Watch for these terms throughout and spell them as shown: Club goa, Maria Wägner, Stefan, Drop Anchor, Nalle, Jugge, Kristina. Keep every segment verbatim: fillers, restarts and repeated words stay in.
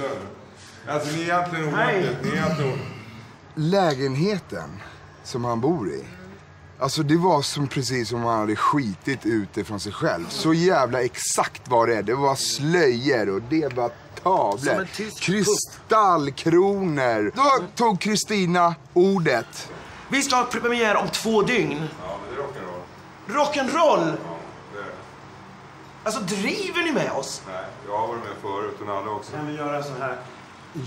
dörren. Alltså ni är egentligen omåttet, ni är egentligen omåttet. Lägenheten som han bor i, alltså det var som precis som han hade skitit ute från sig själv. Så jävla exakt var det. Det var slöjor och det var tavlor. Kristallkronor. Då tog Kristina ordet. Vi ska ha premiär om två dygn. Ja, men det är rock'n'roll. Rock'n'roll? Ja, det är det. Alltså driver ni med oss? Nej, jag har varit med förut och Nalle också. Kan vi göra så här?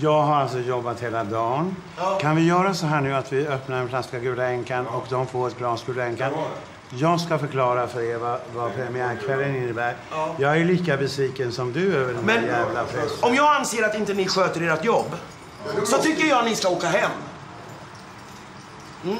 Jag har alltså jobbat hela dagen. Ja. Kan vi göra så här nu att vi öppnar en flaska Gula Änkan, ja, och de får ett glas Gula Änkan? Jag ska förklara för er vad, vad premiärkvällen innebär. Ja. Jag är lika besviken som du över den. Men, här jävla pressen. Om jag anser att inte ni sköter ert jobb, ja, så tycker jag att ni ska åka hem. Mm.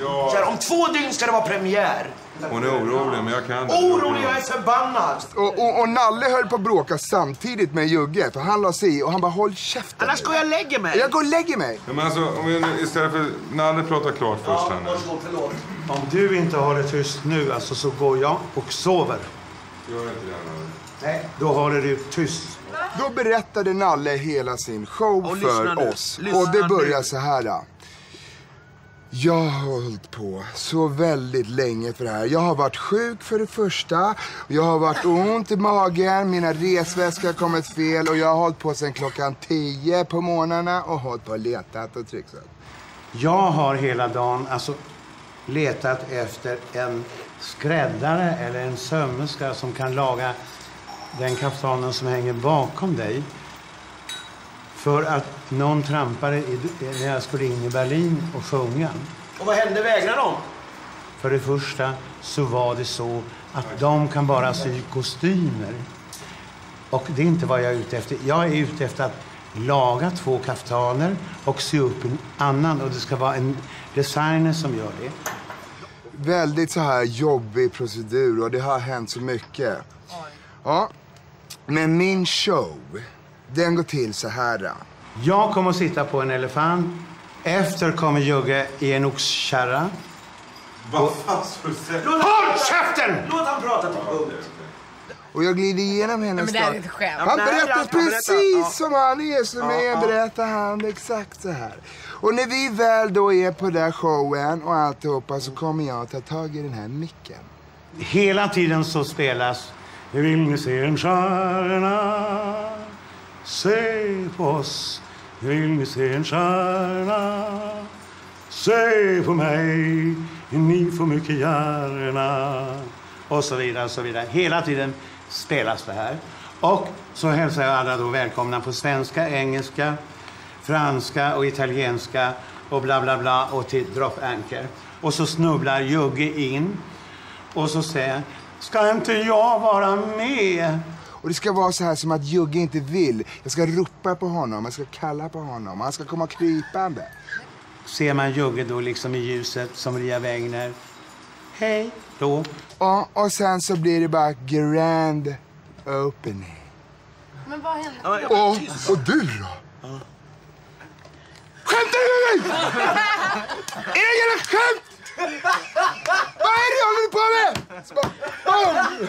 Ja. Så här, om två dygn ska det vara premiär. Hon är orolig, men jag kan inte. Orolig, jag är förbannad. Och, och, och Nalle höll på att bråka samtidigt med Jugge. För han la sig i och han bara, håll käften. Annars går jag och lägger mig. Jag går och lägger mig. Ja, men alltså, om vi, istället för Nalle pratar klart först här nu. Ja, förlåt. Om du inte håller tyst nu, alltså, så går jag och sover. Gör inte det, Nalle. Nej, då håller du tyst. Då berättade Nalle hela sin show och för oss. Lyssna och det börjar nu så här då. Jag har hållit på så väldigt länge för det här. Jag har varit sjuk för det första. Jag har varit ont i magen. Mina resväskor har kommit fel. Och jag har hållit på sedan klockan tio på morgnarna. Och hållit på och letat och trycksat. Jag har hela dagen alltså letat efter en skräddare eller en sömmerska som kan laga den kaftanen som hänger bakom dig. För att någon trampade i, när jag skulle in i Berlin och sjunga. Och vad hände Wägner dem? För det första så var det så att de kan bara sy kostymer. Och det är inte vad jag är ute efter. Jag är ute efter att laga två kaftaner och sy upp en annan. Och det ska vara en designer som gör det. Väldigt så här jobbig procedur och det har hänt så mycket. Ja, men min show... Den går till så här då. Jag kommer att sitta på en elefant. Efter kommer Jugge i en oxkärra. Vad fan skulle du säga? Håll käften! Låt han prata till punkt. Och jag glider igenom hennes stad. Han berättar precis som han är som är. Berättar han exakt så här. Och när vi väl då är på den showen och alltihopa så kommer jag att ta tag i den här micken. Hela tiden så spelas. Jag vill ni se en stjärna? Se på oss, vill ni se en stjärna? Se på mig, ni får mycket gärna. Och så vidare, och så vidare. Hela tiden spelas det här. Och så hälsar jag alla då välkomna på svenska, engelska, franska och italienska. Och bla bla bla, och till Drop Anchor. Och så snubblar Jugge in. Och så säger, ska inte jag vara med? Och det ska vara så här som att Jugge inte vill. Jag ska ropa på honom, jag ska kalla på honom. Han ska komma krypande. Ser man Jugge då liksom i ljuset som Maria Wägner. Hej då. Ja, och sen så blir det bara grand opening. Men vad hände? Och, och du då? Ja. Skämtar du dig? Är det jävla skämt? Vad är det jag håller på med? Bom.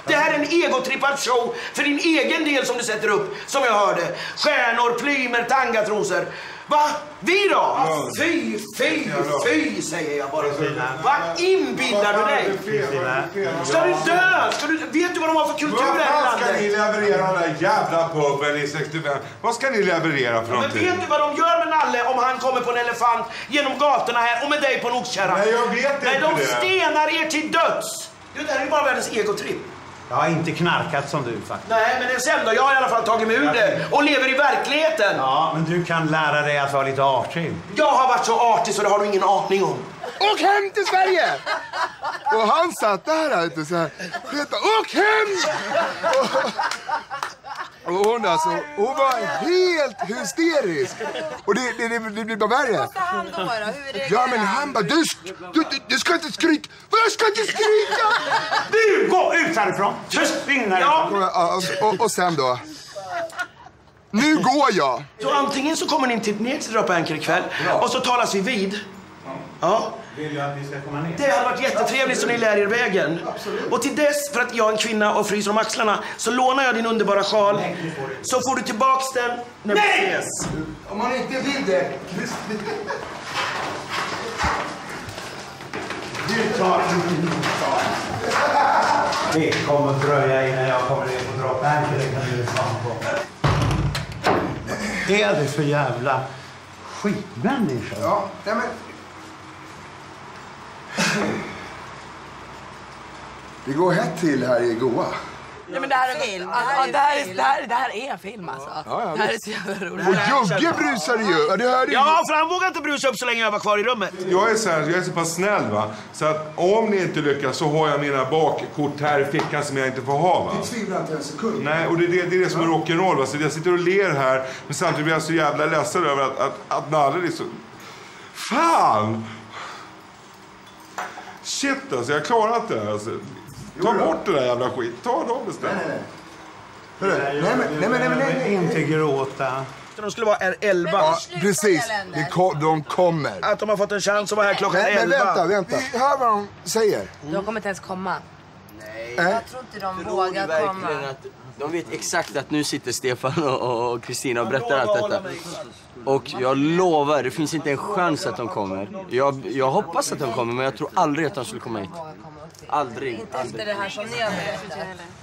Det här är en egotrippad show för din egen del som du sätter upp, som jag hörde. Stjärnor, plymer, tangatrosor. Va? Vi då? Fy, fy, fy, säger jag bara. Vad inbillar du dig? Ska du dö? Ska du... Vet du vad de har för kultur här i landet? Vad ska ni leverera den där jävla puben i sextiofem? Vad ska ni leverera för någonting? Men vet du vad de gör med Nalle om han kommer på en elefant genom gatorna här och med dig på en oxkärra? Nej, jag vet inte det. Nej, de stenar er till döds. Det här är ju bara världens egotripp. Jag har inte knarkat som du faktiskt. Nej, men det är sen då. Jag har i alla fall tagit mig ur det och lever i verkligheten. Ja, men du kan lära dig att vara lite artig. Jag har varit så artig så det har du ingen aning om. Åk hem till Sverige! Och han satt där ute så här. Åk hem! Och hon alltså, hon var helt hysterisk. Och det, det, det, det blir bara värre. Vad sa han då då? Ja, men han bara, du, du, du ska inte skrika. Vad ska inte skrika? Du, gå ut härifrån. Försvinna härifrån. Ja. Och, och, och sen då. Nu går jag. Så antingen så kommer ni till ett nytt Drop Anchor ikväll. Och så talas vi vid. Ja. vill jag att vi ska komma ner. Det hade varit jättetrevligt om ni lär er vägen. Absolut. Och till dess, för att jag är en kvinna och fryser om axlarna, så lånar jag din underbara sjal. Nej, så får du tillbaks den när nej! Vi ses. Om man inte vill det. Du tar, du tar. Det kommer dröja innan jag kommer in på Drop Anchor. Det kan bli samtidigt. Vad är det för jävla skitmänniska? Ja, nej men... Det går hett till här i Goa. Nej men det här är film. Ja, det här är, det här, det här är en film alltså. Ja, ja, det här är så jävla roligt. Och Jugge brusar ju. Det här är... Ja, för han vågar inte brusa upp så länge jag var kvar i rummet. Jag är så, här, jag är så pass snäll va. Så att om ni inte lyckas så har jag mina bakkort här i fickan som jag inte får ha va. Det tvivlar inte en sekund. Nej, och det, det, det är det som är rock'n'roll va. Så jag sitter och ler här. Men samtidigt blir jag så jävla ledsen över att, att, att Nalle liksom... Fan! Shit alltså, jag klarar inte det här alltså. Ta bort det där jävla skit. Ta dem istället. Nej, nej, nej. Nej, men nej, men nej. Inte gråta. De skulle vara elva. Ja, precis. De, kom, de kommer. Att de har fått en chans att vara här klockan elva. Nej, men vänta, vänta. Vi hör vad de säger. Mm. De kommer inte ens komma. Nej. Äh? Jag tror inte de tror vågar komma. Att de vet exakt att nu sitter Stefan och Kristina och, och berättar allt detta. Och jag lovar, det finns inte en chans att de kommer. Jag, jag hoppas att de kommer, men jag tror aldrig att de skulle komma hit. Aldrig. Inte efter det här som ni har berättat.